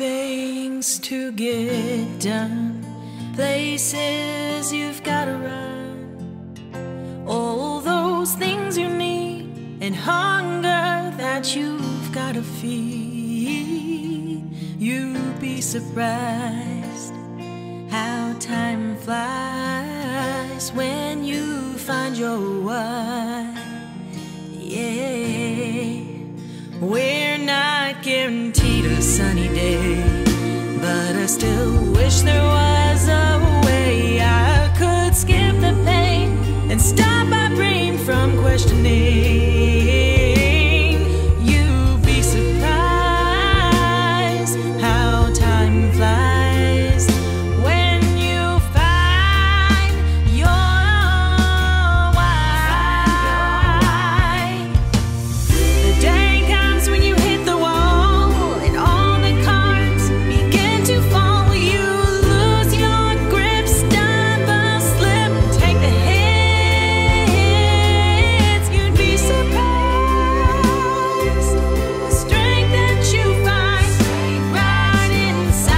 things to get done, places you've gotta run, all those things you need, and hunger that you've gotta feed. You'd be surprised how time flies when you find your why. Yeah, we're not guaranteed a sunny day, but I still wish there was a way I could skip the pain and stop my brain from questioning. You'd be surprised how time flies when you find your why. The day comes when you hit the wall and all the cards begin to fall. You lose your grip,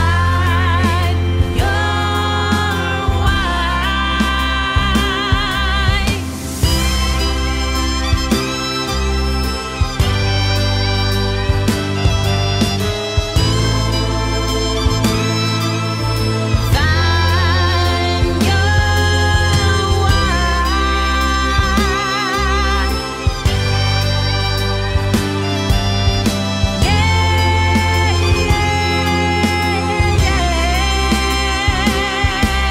stumble, slip, take the hits. You'd be surprised the strength that you find right inside your why. Find your why. Yeah.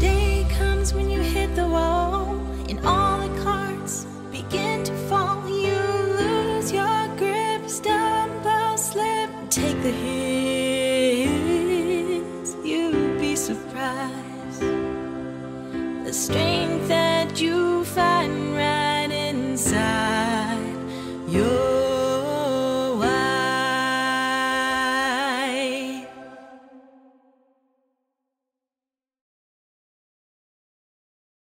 Day comes when you hit the wall and all the cards begin to fall. You lose your grip, stumble, slip, take the hits. You'd be surprised the strength